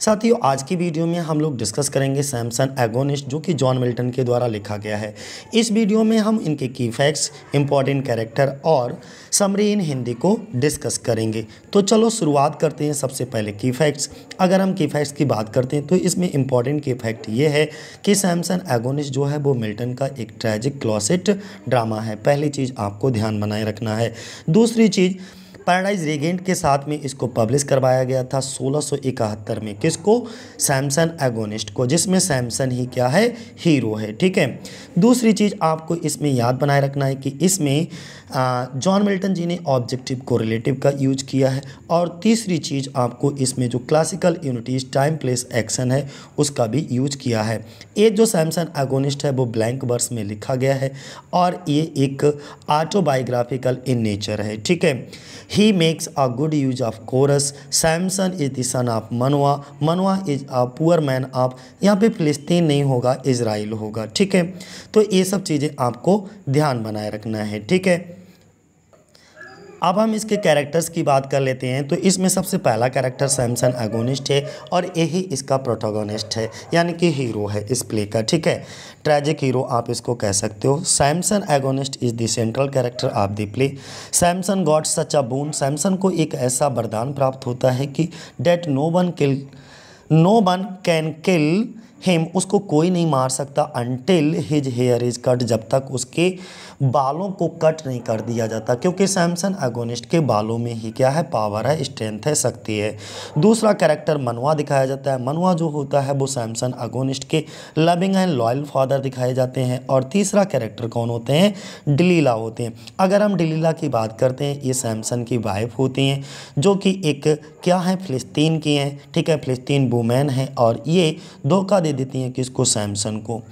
साथियों आज की वीडियो में हम लोग डिस्कस करेंगे सैमसन एगोनिस्ट जो कि जॉन मिल्टन के द्वारा लिखा गया है। इस वीडियो में हम इनके की फैक्ट्स, इंपॉर्टेंट कैरेक्टर और समरी इन हिंदी को डिस्कस करेंगे। तो चलो शुरुआत करते हैं। सबसे पहले की फैक्ट्स। अगर हम की फैक्ट्स की बात करते हैं तो इसमें इंपॉर्टेंट की फैक्ट ये है कि सैमसन एगोनिस्ट जो है वो मिल्टन का एक ट्रैजिक क्लोसेट ड्रामा है। पहली चीज़ आपको ध्यान बनाए रखना है। दूसरी चीज़, पैराडाइज रेगेंड के साथ में इसको पब्लिश करवाया गया था 1671 में। किसको? सैमसन एगोनिस्ट को, जिसमें सैमसन ही क्या है, हीरो है। ठीक है। दूसरी चीज़ आपको इसमें याद बनाए रखना है कि इसमें जॉन मिल्टन जी ने ऑब्जेक्टिव कोरिलेटिव का यूज किया है। और तीसरी चीज़ आपको इसमें जो classical unities, time place action है, उसका भी यूज किया है। ये जो सैमसन एगोनिस्ट है वो ब्लैंक वर्स में लिखा गया है और ये एक ऑटोबायोग्राफिकल इन नेचर है। ठीक है। He makes a good use of Chorus. Samson is the son of Manoa. Manoa is a poor man of, यहाँ पे फिलिस्तीन नहीं होगा, इजराइल होगा। ठीक है। तो ये सब चीज़ें आपको ध्यान बनाए रखना है। ठीक है। अब हम इसके कैरेक्टर्स की बात कर लेते हैं। तो इसमें सबसे पहला कैरेक्टर सैमसन एगोनिस्ट है और यही इसका प्रोटोगोनिस्ट है, यानी कि हीरो है इस प्ले का। ठीक है। ट्रैजिक हीरो आप इसको कह सकते हो। Samson agonist is the central character of the play. Samson got such a boon. Samson को एक ऐसा वरदान प्राप्त होता है कि that no one can kill him, उसको कोई नहीं मार सकता, until his hair is cut, जब तक उसके बालों को कट नहीं कर दिया जाता, क्योंकि सैमसन एगोनिस्ट के बालों में ही क्या है, पावर है, स्ट्रेंथ है, शक्ति है। दूसरा कैरेक्टर मनवा दिखाया जाता है। मनवा जो होता है वो सैमसन एगोनिस्ट के लविंग एंड लॉयल फादर दिखाए जाते हैं। और तीसरा कैरेक्टर कौन होते हैं? डलीला होते हैं। अगर हम डलीला की बात करते हैं, ये सैमसन की वाइफ होती हैं जो कि एक क्या है, फिलिस्तीन की हैं। ठीक है। फिलिस्तीन वूमेन हैं और ये धोखा देती हैं किसको, सैमसन को।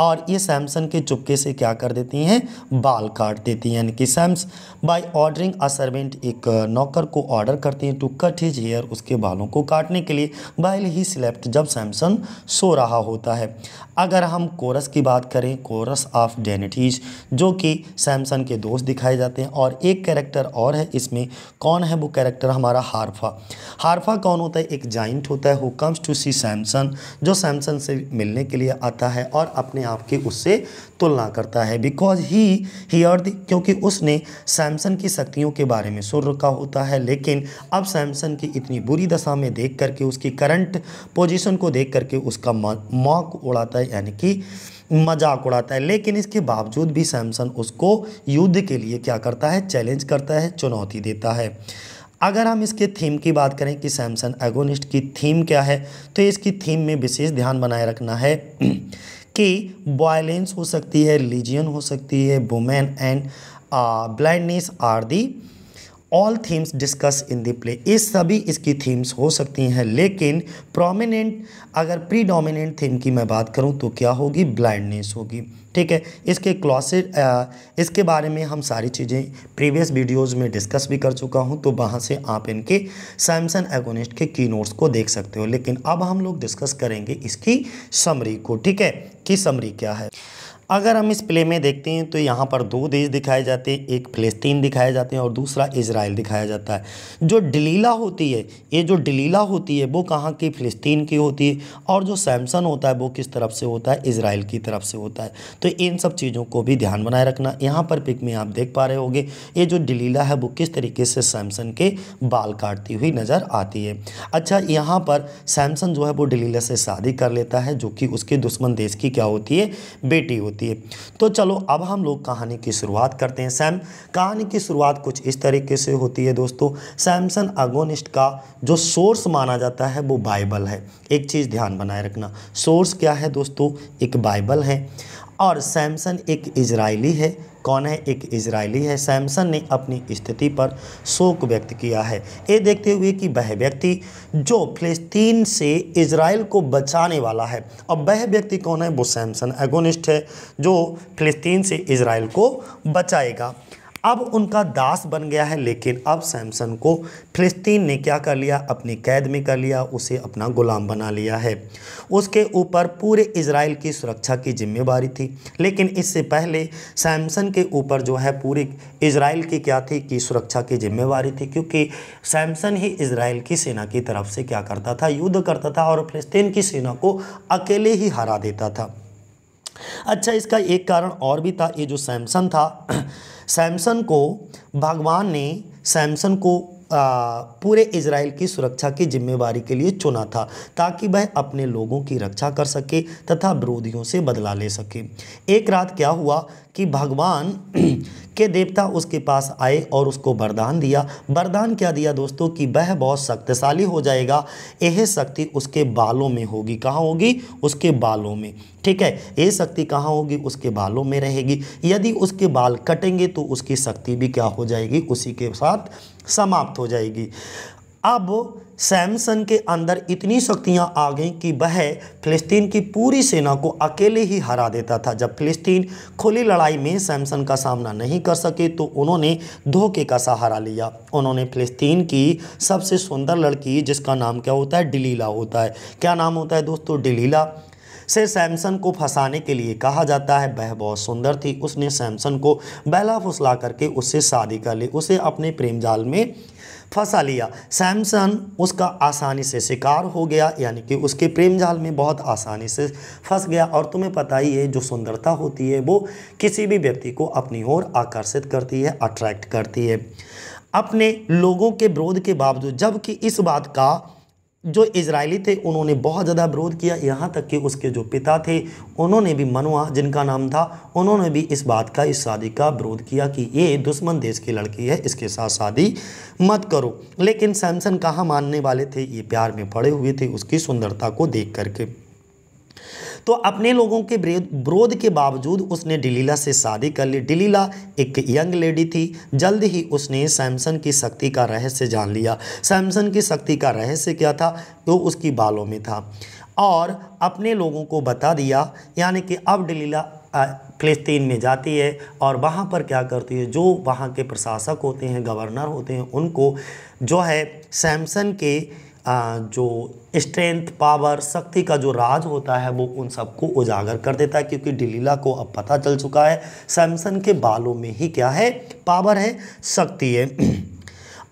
और ये सैमसन के चुपके से क्या कर देती हैं, बाल काट देती हैं। यानी कि Samson by ordering a servant, एक नौकर को ऑर्डर करती हैं टू कट हिज हेयर, उसके बालों को काटने के लिए, व्हाइल ही स्लेप्ट, जब सैमसन सो रहा होता है। अगर हम कोरस की बात करें, कोरस ऑफ डेनिटीज, जो कि सैमसन के दोस्त दिखाए जाते हैं। और एक कैरेक्टर और है इसमें। कौन है वो कैरेक्टर? हमारा हारफा। हारफा कौन होता है? एक जाइंट होता है, who comes to see Samson, जो सैमसन से मिलने के लिए आता है और अपने आप की उससे तुलना करता है। बिकॉज ही हियर, क्योंकि उसने सैमसन की शक्तियों के बारे में सुन रखा होता है, लेकिन अब सैमसन की इतनी बुरी दशा में देख करके, उसकी करंट पोजीशन को देख करके उसका मॉक उड़ाता है, यानी कि मजाक उड़ाता है। लेकिन इसके बावजूद भी सैमसन उसको युद्ध के लिए क्या करता है, चैलेंज करता है, चुनौती देता है। अगर हम इसके थीम की बात करें कि सैमसन एगोनिस्ट की थीम क्या है, तो इसकी थीम में विशेष ध्यान बनाए रखना है कि वायलेंस हो सकती है, रिलीजियन हो सकती है, women and blindness are the all themes discuss in the play. ये सभी इसकी थीम्स हो सकती हैं, लेकिन प्रोमिनेंट, अगर प्रीडोमिनेंट थीम की मैं बात करूं तो क्या होगी, ब्लाइंडनेस होगी। ठीक है। इसके क्लॉसेट, इसके बारे में हम सारी चीज़ें प्रीवियस वीडियोस में डिस्कस भी कर चुका हूं, तो वहां से आप इनके सैमसन एगोनिस्ट के की नोट्स को देख सकते हो। लेकिन अब हम लोग डिस्कस करेंगे इसकी समरी को। ठीक है, कि समरी क्या है। अगर हम इस प्ले में देखते हैं तो यहाँ पर दो देश दिखाए जाते हैं, एक फिलिस्तीन दिखाए जाते हैं और दूसरा इजराइल दिखाया जाता है। जो डलीला होती है, ये जो डलीला होती है वो कहाँ की, फिलिस्तीन की होती है। और जो सैमसन होता है वो किस तरफ से होता है, इजराइल की तरफ से होता है। तो इन सब चीज़ों को भी ध्यान बनाए रखना। यहाँ पर पिक में आप देख पा रहे होंगे, ये जो डलीला है वो किस तरीके से सैमसन के बाल काटती हुई नज़र आती है। अच्छा, यहाँ पर सैमसन जो है वो डलीला से शादी कर लेता है, जो कि उसके दुश्मन देश की क्या होती है, बेटी होती है। तो चलो अब हम लोग कहानी की शुरुआत करते हैं। कहानी की शुरुआत कुछ इस तरीके से होती है दोस्तों। सैमसन एगोनिस्ट का जो सोर्स माना जाता है वो बाइबल है। एक चीज़ ध्यान बनाए रखना, सोर्स क्या है दोस्तों, एक बाइबल है। और सैमसन एक इजरायली है। कौन है? एक इजरायली है। सैमसन ने अपनी स्थिति पर शोक व्यक्त किया है, ये देखते हुए कि वह व्यक्ति जो फिलिस्तीन से इजराइल को बचाने वाला है। अब वह व्यक्ति कौन है? वो सैमसन एगोनिस्ट है, जो फिलिस्तीन से इजराइल को बचाएगा। अब उनका दास बन गया है, लेकिन अब सैमसन को फिलिस्तीन ने क्या कर लिया, अपनी कैद में कर लिया, उसे अपना गुलाम बना लिया है। उसके ऊपर पूरे इजराइल की सुरक्षा की जिम्मेदारी थी, लेकिन इससे पहले सैमसन के ऊपर जो है पूरे इजराइल की क्या थी कि सुरक्षा की जिम्मेदारी थी, क्योंकि सैमसन ही इजराइल की सेना की तरफ से क्या करता था, युद्ध करता था और फिलिस्तीन की सेना को अकेले ही हरा देता था। अच्छा, इसका एक कारण और भी था। ये जो सैमसन था, सैमसन को भगवान ने सैमसन को पूरे इजराइल की सुरक्षा की जिम्मेदारी के लिए चुना था, ताकि वह अपने लोगों की रक्षा कर सके तथा विरोधियों से बदला ले सके। एक रात क्या हुआ कि भगवान के देवता उसके पास आए और उसको वरदान दिया। वरदान क्या दिया दोस्तों, कि वह बहुत शक्तिशाली हो जाएगा, यह शक्ति उसके बालों में होगी। कहाँ होगी? उसके बालों में। ठीक है, यह शक्ति कहाँ होगी? उसके बालों में रहेगी। यदि उसके बाल कटेंगे तो उसकी शक्ति भी क्या हो जाएगी, उसी के साथ समाप्त हो जाएगी। अब सैमसन के अंदर इतनी शक्तियां आ गईं कि वह फिलिस्तीन की पूरी सेना को अकेले ही हरा देता था। जब फिलिस्तीन खुली लड़ाई में सैमसन का सामना नहीं कर सके तो उन्होंने धोखे का सहारा लिया। उन्होंने फिलिस्तीन की सबसे सुंदर लड़की, जिसका नाम क्या होता है, डलीला होता है, क्या नाम होता है दोस्तों, डलीला, से सैमसन को फंसाने के लिए कहा जाता है। वह बहुत सुंदर थी, उसने सैमसन को बहला फुसला करके उससे शादी कर ली, उसे अपने प्रेम जाल में फंसा लिया। सैमसन उसका आसानी से शिकार हो गया, यानी कि उसके प्रेम जाल में बहुत आसानी से फंस गया। और तुम्हें पता ही है, जो सुंदरता होती है वो किसी भी व्यक्ति को अपनी ओर आकर्षित करती है, अट्रैक्ट करती है। अपने लोगों के विरोध के बावजूद, जबकि इस बात का जो इजरायली थे उन्होंने बहुत ज़्यादा विरोध किया, यहाँ तक कि उसके जो पिता थे उन्होंने भी, मनोआ जिनका नाम था, उन्होंने भी इस बात का, इस शादी का विरोध किया कि ये दुश्मन देश की लड़की है, इसके साथ शादी मत करो। लेकिन सैमसन कहाँ मानने वाले थे, ये प्यार में पड़े हुए थे उसकी सुंदरता को देख करके। तो अपने लोगों के विरोध के बावजूद उसने डलीला से शादी कर ली। डलीला एक यंग लेडी थी। जल्द ही उसने सैमसन की शक्ति का रहस्य जान लिया। सैमसन की शक्ति का रहस्य क्या था, वो उसकी बालों में था, और अपने लोगों को बता दिया। यानी कि अब डलीला फिलिस्तीन में जाती है और वहाँ पर क्या करती है, जो वहाँ के प्रशासक होते हैं, गवर्नर होते हैं, उनको जो है सैमसन के जो स्ट्रेंथ, पावर, शक्ति का जो राज होता है वो उन सबको उजागर कर देता है, क्योंकि डलीला को अब पता चल चुका है सैमसन के बालों में ही क्या है, पावर है, शक्ति है।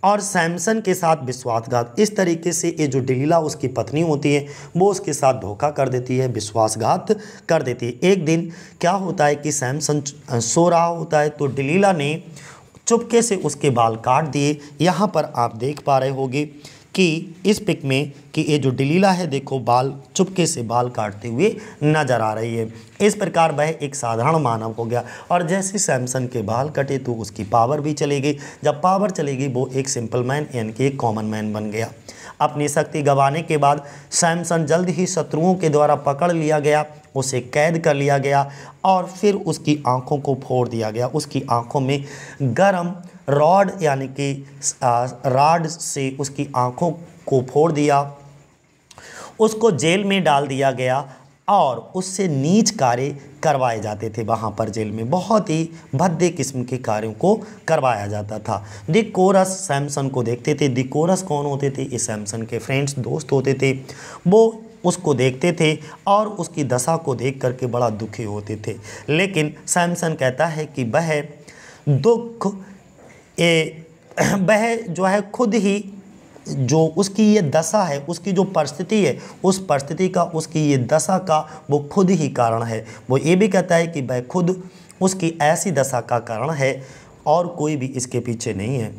और सैमसन के साथ विश्वासघात, इस तरीके से ये जो डलीला उसकी पत्नी होती है वो उसके साथ धोखा कर देती है, विश्वासघात कर देती है। एक दिन क्या होता है कि सैमसन सो रहा होता है तो डलीला ने चुपके से उसके बाल काट दिए। यहाँ पर आप देख पा रहे होगे कि इस पिक में कि ये जो डलीला है, देखो बाल चुपके से बाल काटते हुए नजर आ रही है। इस प्रकार वह एक साधारण मानव हो गया, और जैसे सैमसन के बाल कटे तो उसकी पावर भी चली गई। जब पावर चली गई वो एक सिंपल मैन, यानी कि एक कॉमन मैन बन गया। अपनी शक्ति गंवाने के बाद सैमसन जल्द ही शत्रुओं के द्वारा पकड़ लिया गया, उसे कैद कर लिया गया, और फिर उसकी आँखों को फोड़ दिया गया। उसकी आँखों में गर्म रॉड, यानी कि रॉड से उसकी आँखों को फोड़ दिया, उसको जेल में डाल दिया गया, और उससे नीच कार्य करवाए जाते थे। वहाँ पर जेल में बहुत ही भद्दे किस्म के कार्यों को करवाया जाता था। दी कोरस सैमसन को देखते थे। दी कोरस कौन होते थे, ये सैमसन के फ्रेंड्स, दोस्त होते थे। वो उसको देखते थे और उसकी दशा को देख करके बड़ा दुखी होते थे। लेकिन सैमसन कहता है कि वह दुख वह जो है खुद ही, जो उसकी ये दशा है, उसकी जो परिस्थिति है, उस परिस्थिति का, उसकी ये दशा का वो खुद ही कारण है। वो ये भी कहता है कि वह खुद उसकी ऐसी दशा का कारण है और कोई भी इसके पीछे नहीं है।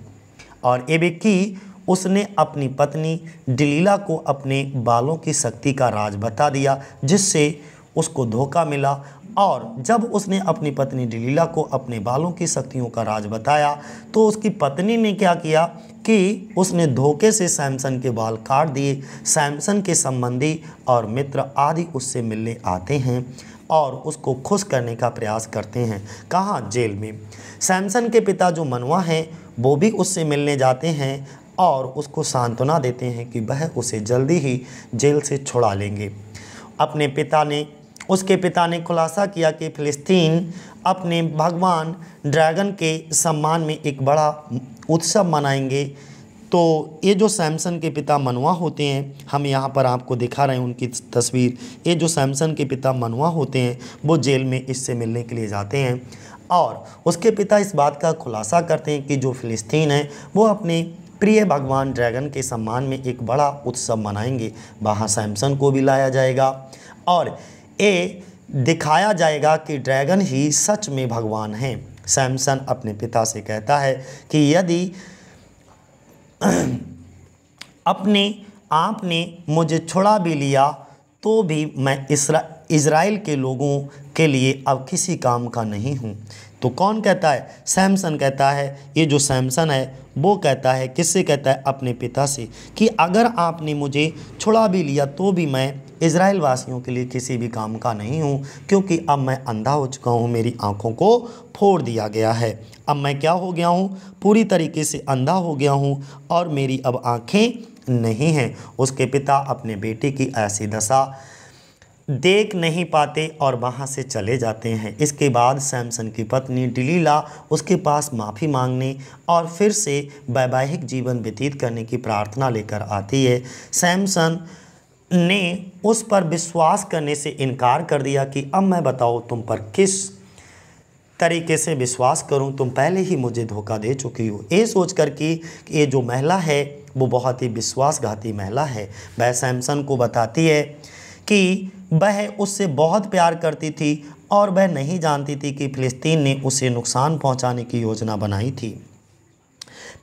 और ये भी कि उसने अपनी पत्नी डलीला को अपने बालों की शक्ति का राज बता दिया, जिससे उसको धोखा मिला। और जब उसने अपनी पत्नी डलीला को अपने बालों की शक्तियों का राज बताया तो उसकी पत्नी ने क्या किया कि उसने धोखे से सैमसन के बाल काट दिए। सैमसन के संबंधी और मित्र आदि उससे मिलने आते हैं और उसको खुश करने का प्रयास करते हैं। कहाँ? जेल में। सैमसन के पिता जो मनोआ हैं वो भी उससे मिलने जाते हैं और उसको सांत्वना देते हैं कि वह उसे जल्दी ही जेल से छुड़ा लेंगे। अपने पिता ने, उसके पिता ने खुलासा किया कि फिलिस्तीन अपने भगवान ड्रैगन के सम्मान में एक बड़ा उत्सव मनाएंगे। तो ये जो सैमसन के पिता मनवा होते हैं, हम यहाँ पर आपको दिखा रहे हैं उनकी तस्वीर। ये जो सैमसन के पिता मनवा होते हैं वो जेल में इससे मिलने के लिए जाते हैं और उसके पिता इस बात का खुलासा करते हैं कि जो फिलिस्तीन है वो अपने प्रिय भगवान ड्रैगन के सम्मान में एक बड़ा उत्सव मनाएंगे। वहाँ सैमसन को भी लाया जाएगा और ये दिखाया जाएगा कि ड्रैगन ही सच में भगवान हैं। सैमसन अपने पिता से कहता है कि यदि अपने आपने मुझे छुड़ा भी लिया तो भी मैं इज़राइल के लोगों के लिए अब किसी काम का नहीं हूँ। तो कौन कहता है? सैमसन कहता है, ये जो सैमसन है वो कहता है, किससे कहता है? अपने पिता से, कि अगर आपने मुझे छुड़ा भी लिया तो भी मैं इज़राइल वासियों के लिए किसी भी काम का नहीं हूँ, क्योंकि अब मैं अंधा हो चुका हूँ, मेरी आँखों को फोड़ दिया गया है। अब मैं क्या हो गया हूँ? पूरी तरीके से अंधा हो गया हूँ और मेरी अब आँखें नहीं हैं। उसके पिता अपने बेटे की ऐसी दशा देख नहीं पाते और वहाँ से चले जाते हैं। इसके बाद सैमसन की पत्नी डलीला उसके पास माफ़ी मांगने और फिर से वैवाहिक जीवन व्यतीत करने की प्रार्थना लेकर आती है। सैमसन ने उस पर विश्वास करने से इनकार कर दिया कि अब मैं बताओ तुम पर किस तरीके से विश्वास करूं, तुम पहले ही मुझे धोखा दे चुकी हो। ये सोचकर कि ये जो महिला है वो बहुत ही विश्वासघाती महिला है। वह सैमसन को बताती है कि वह उससे बहुत प्यार करती थी और वह नहीं जानती थी कि फिलिस्तीन ने उसे नुकसान पहुंचाने की योजना बनाई थी।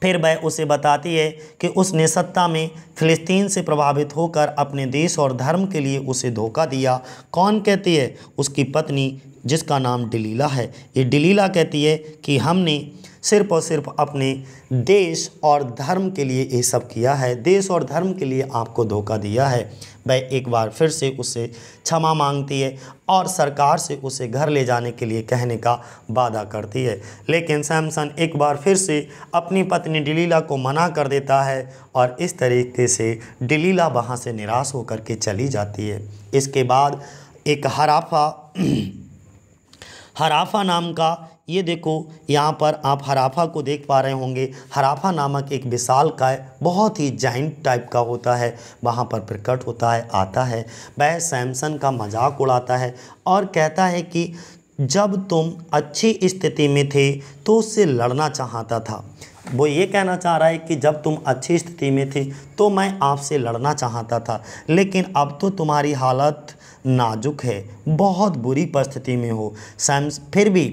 फिर वह उसे बताती है कि उसने सत्ता में फिलिस्तीन से प्रभावित होकर अपने देश और धर्म के लिए उसे धोखा दिया। कौन कहती है? उसकी पत्नी, जिसका नाम डलीला है। ये डलीला कहती है कि हमने सिर्फ और सिर्फ अपने देश और धर्म के लिए ये सब किया है, देश और धर्म के लिए आपको धोखा दिया है। वह एक बार फिर से उससे क्षमा मांगती है और सरकार से उसे घर ले जाने के लिए कहने का वादा करती है। लेकिन सैमसन एक बार फिर से अपनी पत्नी डलीला को मना कर देता है और इस तरीके से डलीला वहाँ से निराश होकर के चली जाती है। इसके बाद एक हराफा नाम का, ये देखो यहाँ पर आप हराफा को देख पा रहे होंगे, हराफा नामक एक विशाल काय बहुत ही जाइंट टाइप का होता है, वहाँ पर प्रकट होता है, आता है। वह सैमसन का मजाक उड़ाता है और कहता है कि जब तुम अच्छी स्थिति में थे तो उससे लड़ना चाहता था। वो ये कहना चाह रहा है कि जब तुम अच्छी स्थिति में थे तो मैं आपसे लड़ना चाहता था, लेकिन अब तो तुम्हारी हालत नाजुक है, बहुत बुरी परिस्थिति में हो। फिर भी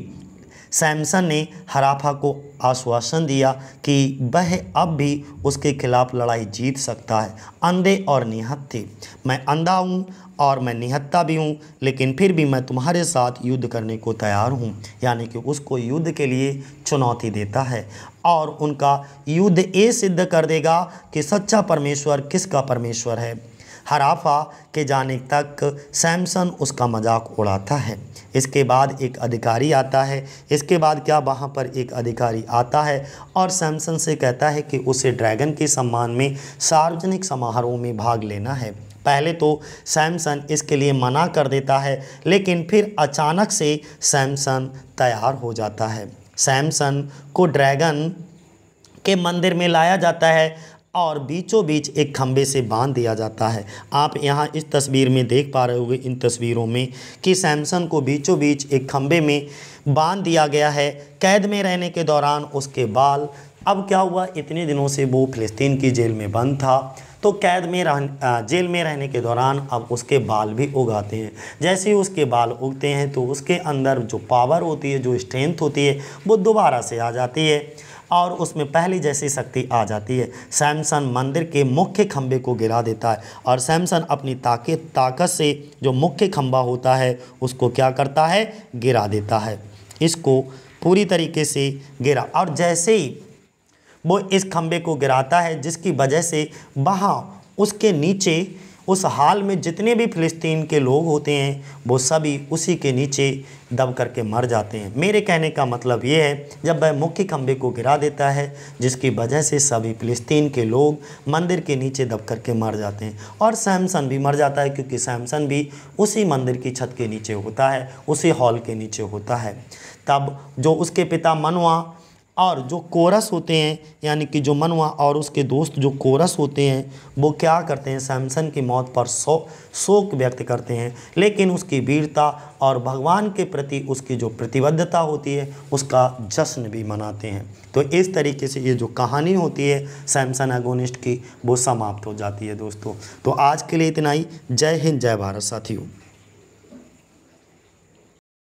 सैमसन ने हराफा को आश्वासन दिया कि वह अब भी उसके खिलाफ लड़ाई जीत सकता है। अंधे और निहत्थ थे, मैं अंधा हूँ और मैं निहत्ता भी हूँ, लेकिन फिर भी मैं तुम्हारे साथ युद्ध करने को तैयार हूँ। यानी कि उसको युद्ध के लिए चुनौती देता है और उनका युद्ध ये सिद्ध कर देगा कि सच्चा परमेश्वर किसका परमेश्वर है। हराफा के जाने तक सैमसन उसका मजाक उड़ाता है। इसके बाद एक अधिकारी आता है, इसके बाद क्या वहाँ पर एक अधिकारी आता है और सैमसन से कहता है कि उसे ड्रैगन के सम्मान में सार्वजनिक समारोह में भाग लेना है। पहले तो सैमसन इसके लिए मना कर देता है, लेकिन फिर अचानक से सैमसन तैयार हो जाता है। सैमसन को ड्रैगन के मंदिर में लाया जाता है और बीचों बीच एक खंबे से बांध दिया जाता है। आप यहाँ इस तस्वीर में देख पा रहे होंगे, इन तस्वीरों में, कि सैमसन को बीचों बीच एक खंबे में बांध दिया गया है। कैद में रहने के दौरान उसके बाल, अब क्या हुआ, इतने दिनों से वो फिलिस्तीन की जेल में बंद था, तो जेल में रहने के दौरान अब उसके बाल भी उगाते हैं। जैसे ही उसके बाल उगते हैं तो उसके अंदर जो पावर होती है, जो स्ट्रेंथ होती है, वो दोबारा से आ जाती है और उसमें पहले जैसी शक्ति आ जाती है। सैमसन मंदिर के मुख्य खंभे को गिरा देता है और सैमसन अपनी ताकत से जो मुख्य खंभा होता है उसको क्या करता है, गिरा देता है, इसको पूरी तरीके से गिरा। और जैसे ही वो इस खंभे को गिराता है, जिसकी वजह से वहाँ उसके नीचे उस हाल में जितने भी फिलिस्तीन के लोग होते हैं वो सभी उसी के नीचे दब करके मर जाते हैं। मेरे कहने का मतलब ये है, जब वह मुख्य खंभे को गिरा देता है, जिसकी वजह से सभी फिलिस्तीन के लोग मंदिर के नीचे दब करके मर जाते हैं और सैमसन भी मर जाता है, क्योंकि सैमसन भी उसी मंदिर की छत के नीचे होता है, उसी हॉल के नीचे होता है। तब जो उसके पिता मनवा और जो कोरस होते हैं, यानी कि जो मनवा और उसके दोस्त जो कोरस होते हैं, वो क्या करते हैं, सैमसन की मौत पर शोक व्यक्त करते हैं, लेकिन उसकी वीरता और भगवान के प्रति उसकी जो प्रतिबद्धता होती है उसका जश्न भी मनाते हैं। तो इस तरीके से ये जो कहानी होती है सैमसन एगोनिस्ट की, वो समाप्त हो जाती है दोस्तों। तो आज के लिए इतना ही। जय हिंद, जय भारत साथियों।